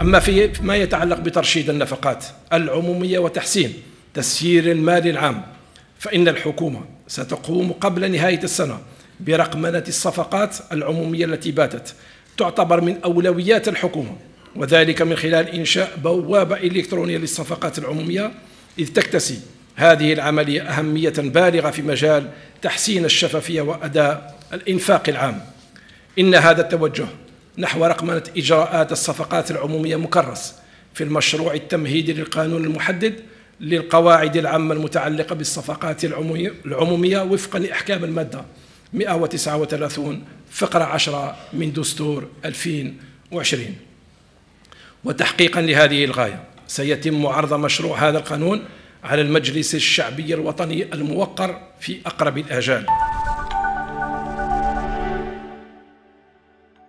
أما في ما يتعلق بترشيد النفقات العمومية وتحسين تسيير المال العام، فإن الحكومة ستقوم قبل نهاية السنة برقمنة الصفقات العمومية التي باتت تعتبر من أولويات الحكومة، وذلك من خلال إنشاء بوابة إلكترونية للصفقات العمومية، إذ تكتسي هذه العملية أهمية بالغة في مجال تحسين الشفافية وأداء الإنفاق العام. إن هذا التوجه نحو رقمنة إجراءات الصفقات العمومية مكرس في المشروع التمهيدي للقانون المحدد للقواعد العامة المتعلقة بالصفقات العمومية وفقا لأحكام المادة 139 فقرة 10 من دستور 2020. وتحقيقا لهذه الغاية سيتم عرض مشروع هذا القانون على المجلس الشعبي الوطني الموقر في أقرب الآجال.